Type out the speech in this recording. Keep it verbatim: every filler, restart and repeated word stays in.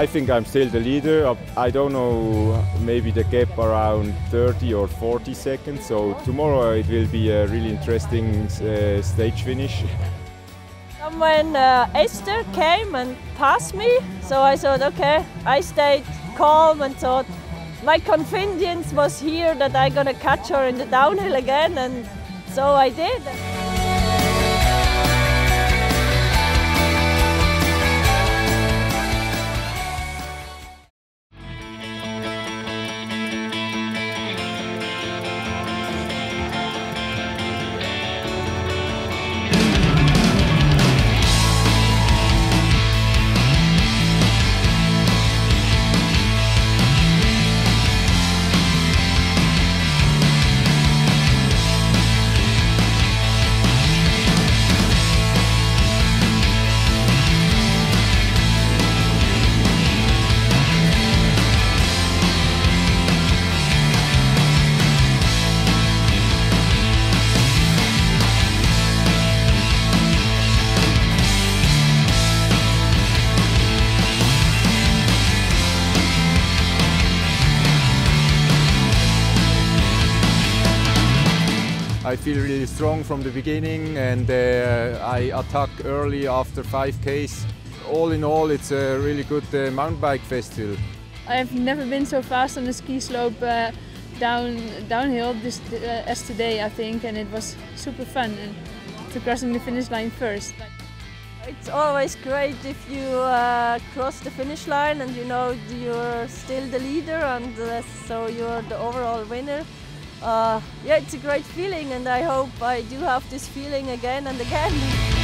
I think I'm still the leader. I don't know, maybe the gap around thirty or forty seconds. So tomorrow it will be a really interesting uh, stage finish. When uh, Esther came and passed me, so I thought, okay, I stayed calm and thought my confidence was here that I'm gonna catch her in the downhill again, and so I did. I feel really strong from the beginning, and uh, I attack early after five Ks. All in all, it's a really good uh, mountain bike festival. I have never been so fast on the ski slope uh, down downhill this, uh, as today, I think, and it was super fun and to crossing the finish line first. It's always great if you uh, cross the finish line and you know you're still the leader, and uh, so you're the overall winner. Uh, yeah, it's a great feeling, and I hope I do have this feeling again and again.